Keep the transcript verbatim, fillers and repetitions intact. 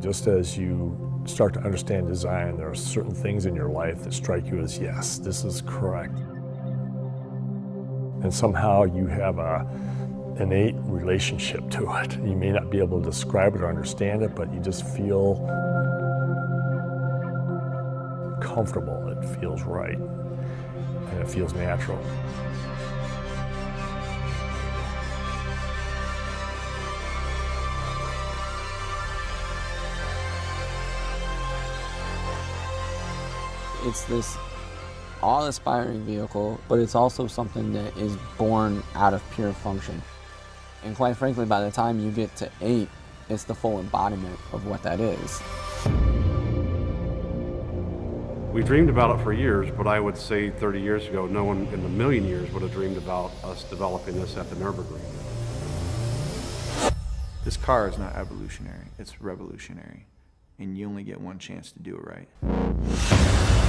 Just as you start to understand design, there are certain things in your life that strike you as, yes, this is correct. And somehow you have a innate relationship to it. You may not be able to describe it or understand it, but you just feel comfortable. It feels right, and it feels natural. It's this awe-inspiring vehicle, but it's also something that is born out of pure function. And quite frankly, by the time you get to eight, it's the full embodiment of what that is. We dreamed about it for years, but I would say thirty years ago, no one in a million years would have dreamed about us developing this at the Nürburgring. This car is not evolutionary, it's revolutionary. And you only get one chance to do it right.